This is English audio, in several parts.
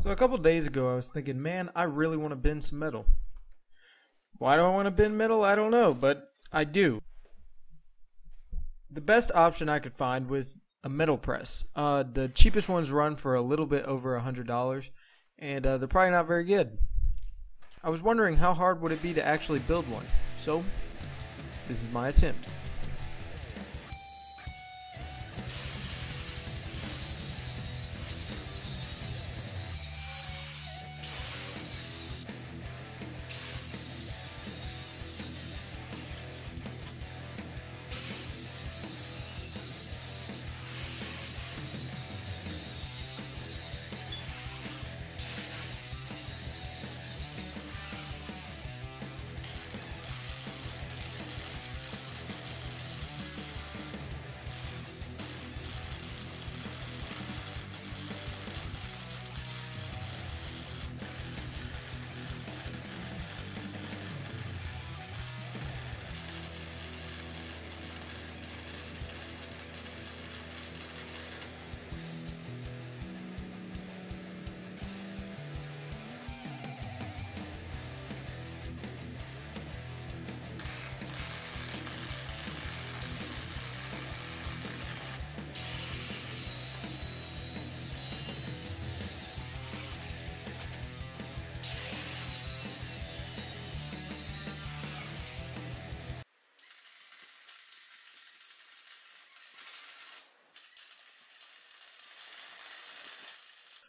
So a couple days ago I was thinking, man, I really want to bend some metal. Why do I want to bend metal? I don't know, but I do. The best option I could find was a metal press. The cheapest ones run for a little bit over $100, and they're probably not very good. I was wondering how hard would it be to actually build one, so this is my attempt.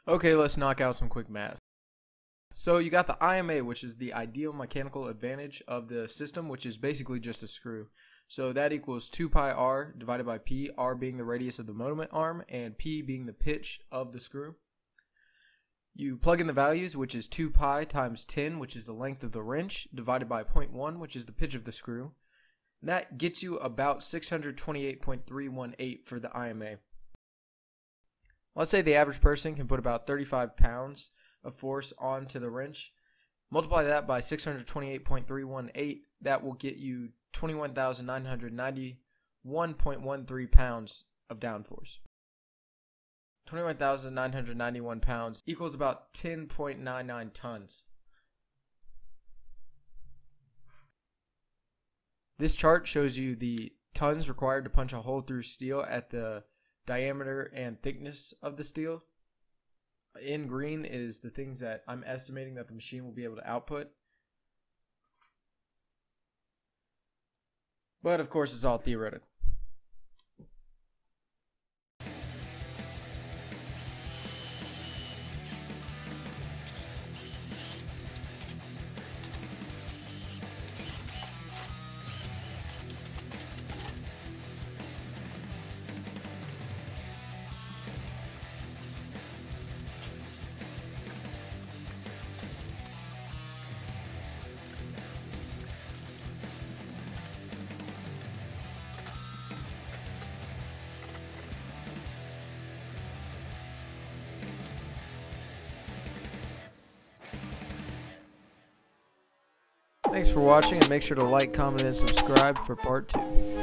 Okay, let's knock out some quick math. So you got the IMA, which is the ideal mechanical advantage of the system, which is basically just a screw. So that equals 2 pi r divided by p, r being the radius of the moment arm, and p being the pitch of the screw. You plug in the values, which is 2 pi times 10, which is the length of the wrench, divided by 0.1, which is the pitch of the screw. That gets you about 628.318 for the IMA. Let's say the average person can put about 35 pounds of force onto the wrench. Multiply that by 628.318, that will get you 21,991.13 pounds of downforce. 21,991 pounds equals about 10.99 tons. This chart shows you the tons required to punch a hole through steel at the diameter and thickness of the steel. In green is the things that I'm estimating that the machine will be able to output. But of course it's all theoretical. Thanks for watching, and make sure to like, comment, and subscribe for part 2.